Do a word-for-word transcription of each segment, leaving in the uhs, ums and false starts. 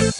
You.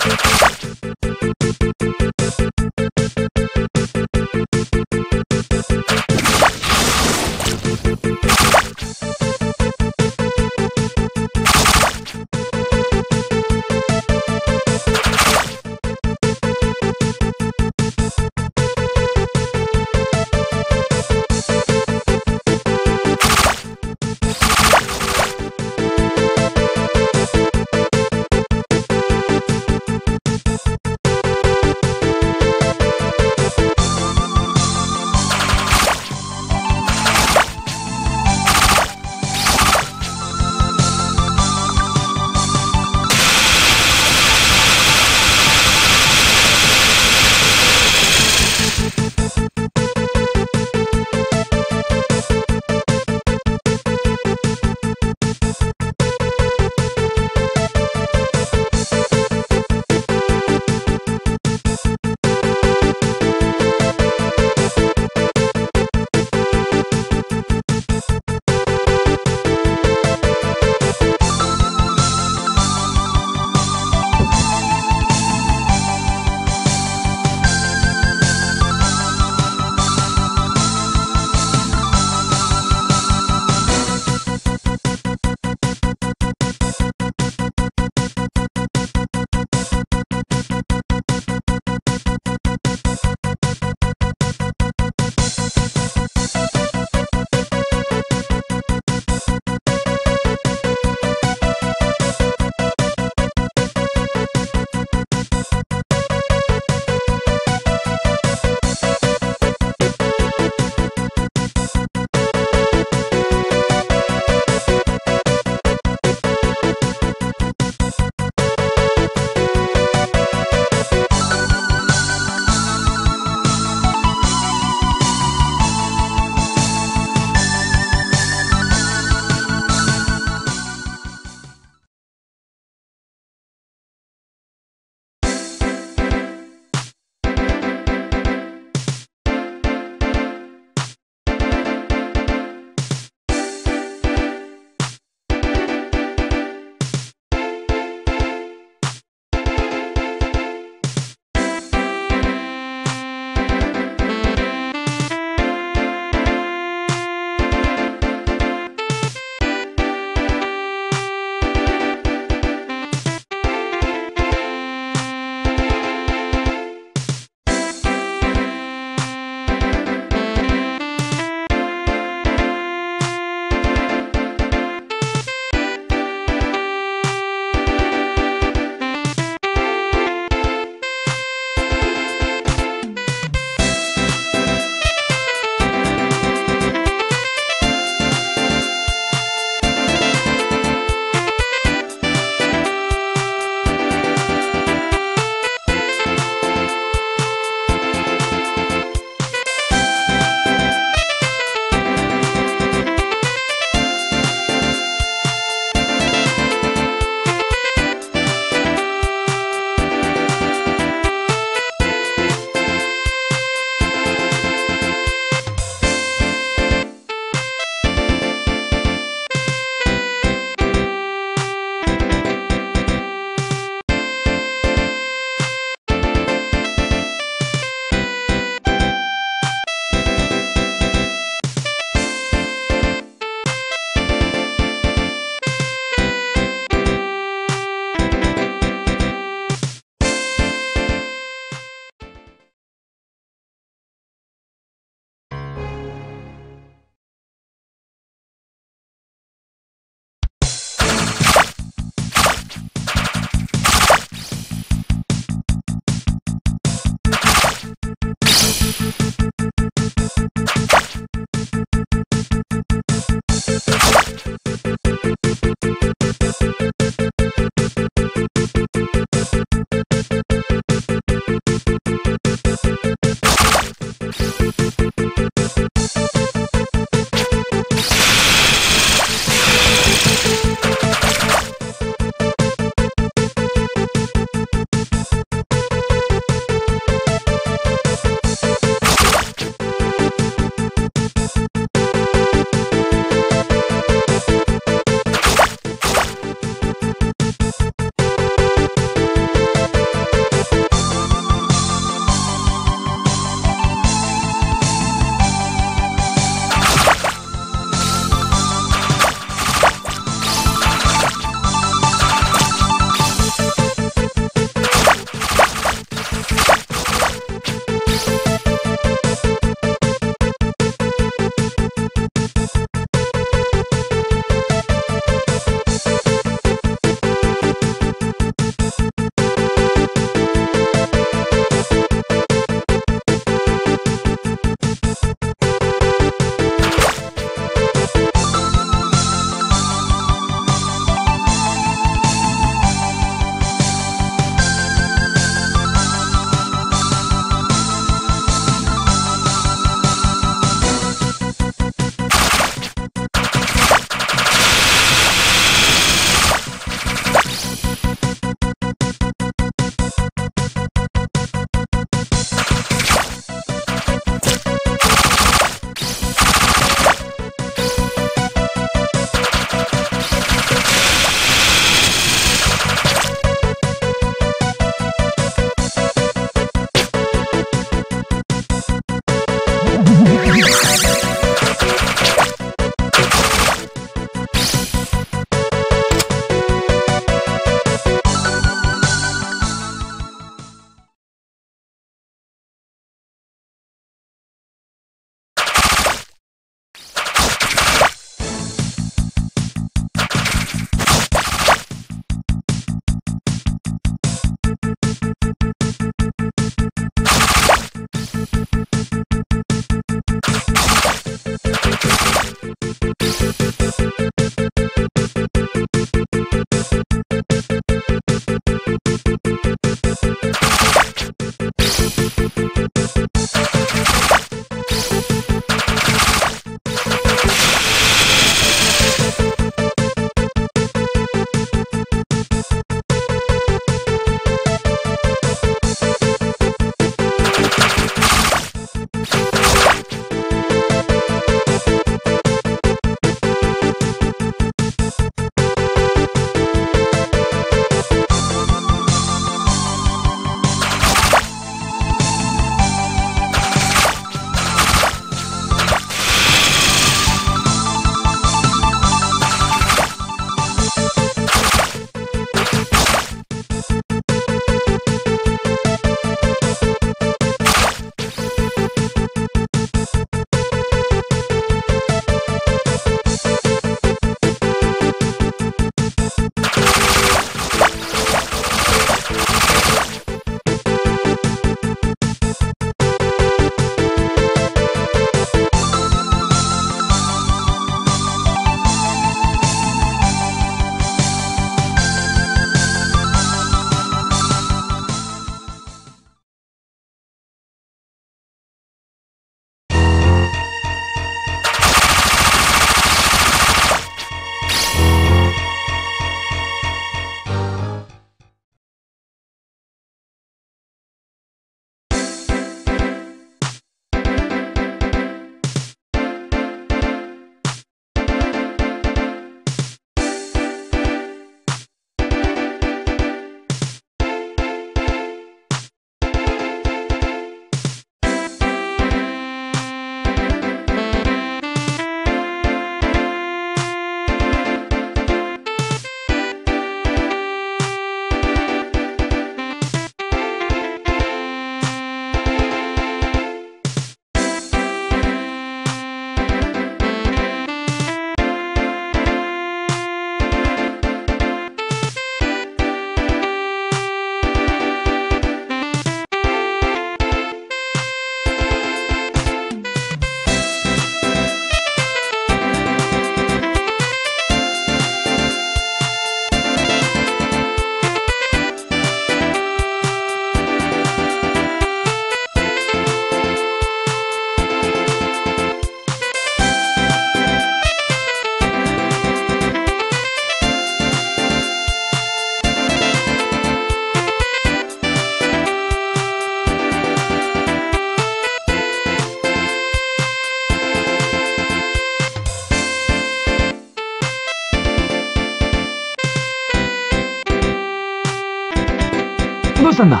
どうしたんだ？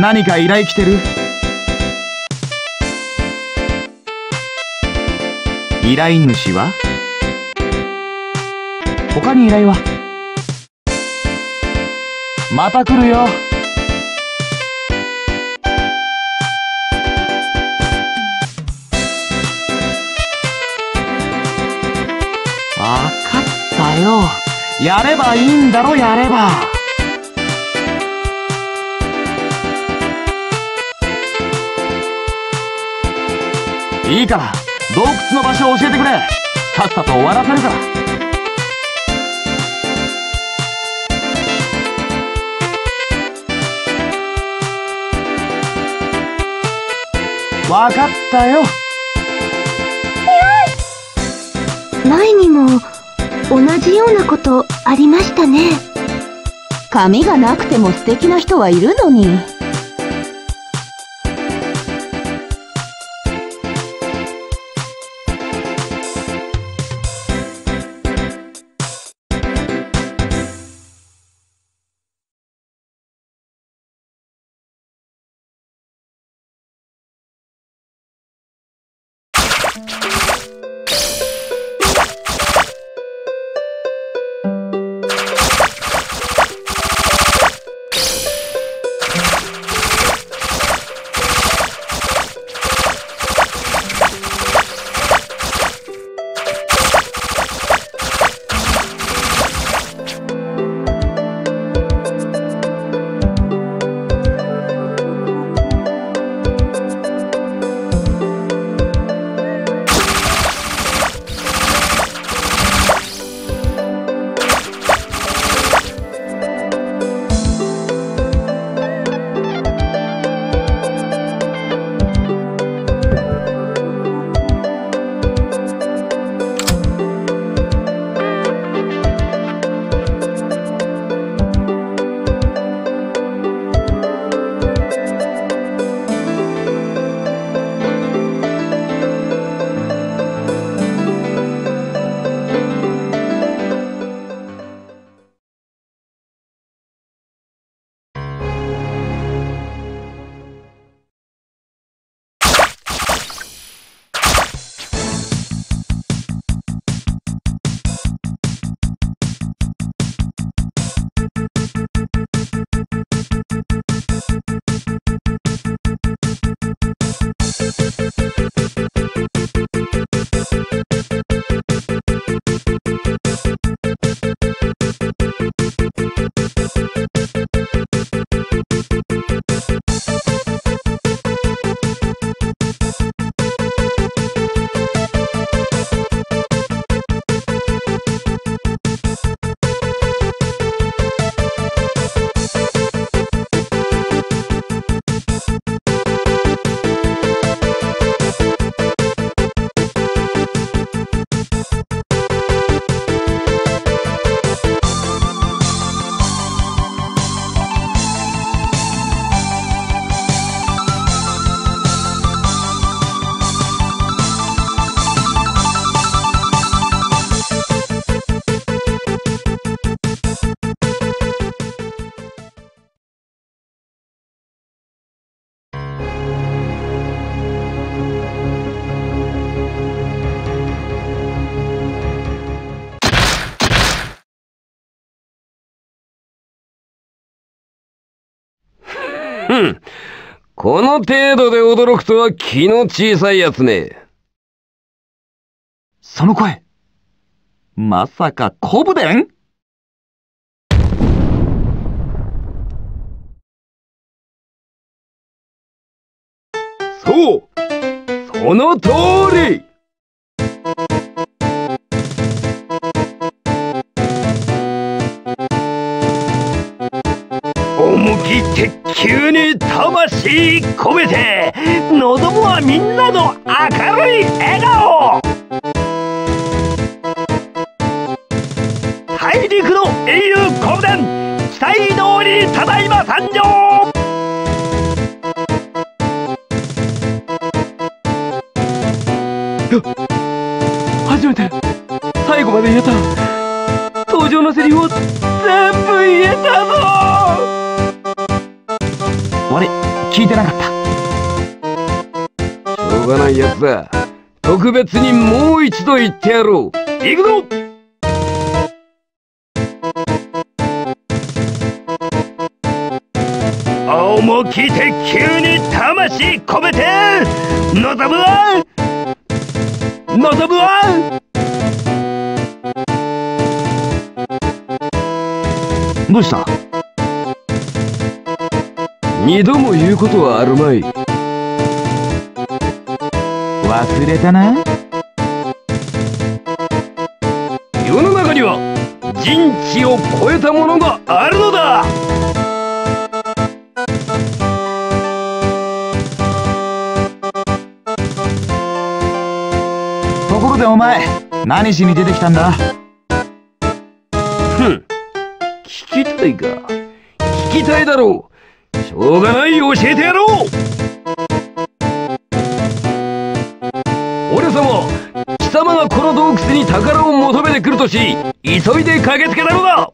何か依頼来てる？依頼主は？他に依頼は？また来るよ。あっだよ。やればいいんだろ、やれば。いいから洞窟の場所を教えてくれ。さっさと終わらせるから。わかったよ。前にも同じようなことありましたね。髪がなくても素敵な人はいるのに。ん。この程度で驚くとは気の小さいやつね。その声。まさか、コブデン？そう、その通り。思い鉄球に魂込めて、のどもはみんなの明るい笑顔。大陸の英雄コブデン、期待通りにただいま参上。初めて最後まで言えた。登場のセリフを全部言えたぞ。俺、聞いてなかった。しょうがないやつだ。特別にもう一度言ってやろう。行くぞ。思い切って急に魂込めて、望むわ望むわ。どうした？二度も言うことはあるまい。忘れたな。世の中には人知を超えたものがあるのだ。ところでお前、何しに出てきたんだ？ふん、聞きたいか。聞きたいだろう。しょうがない、教えてやろう。俺様、貴様がこの洞窟に宝を求めてくるとし、急いで駆けつけたのだ。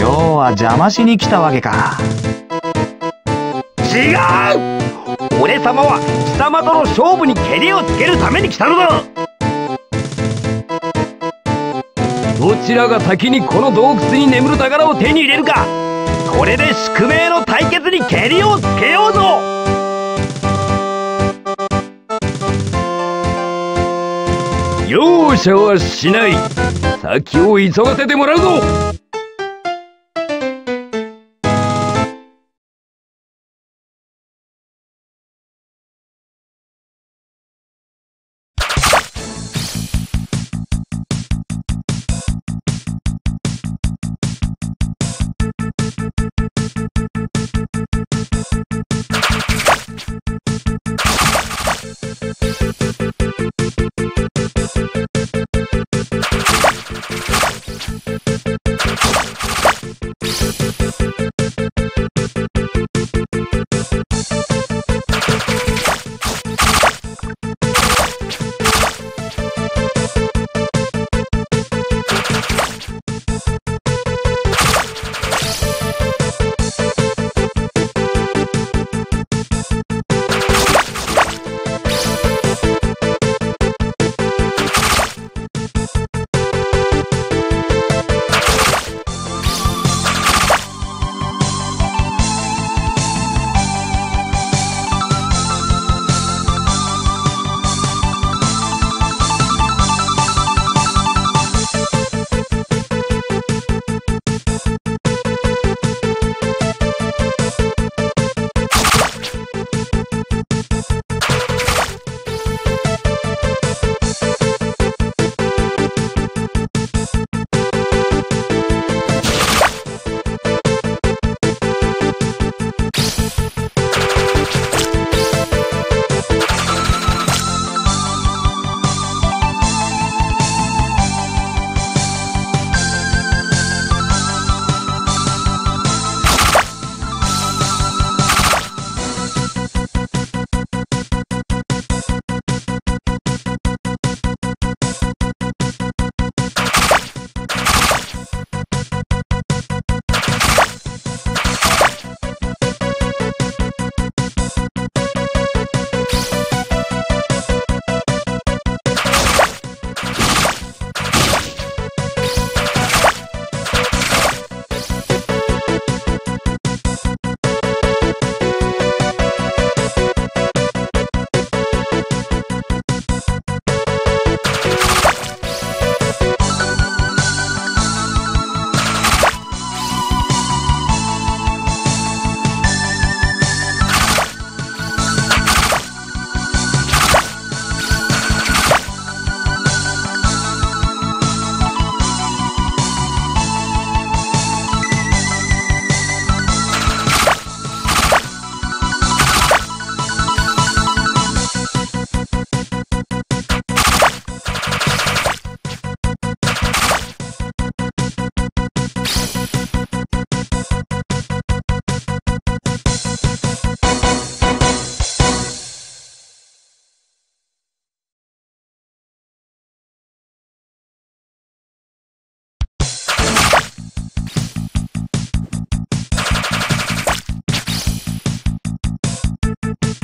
要は邪魔しに来たわけか。違う！俺様は貴様との勝負にけりをつけるために来たのだ。どちらが先にこの洞窟に眠る宝を手に入れるか、これで宿命の対決にけりをつけようぞ。容赦はしない。先を急がせてもらうぞ。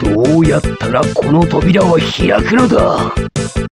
どうやったらこの扉は開くのだ。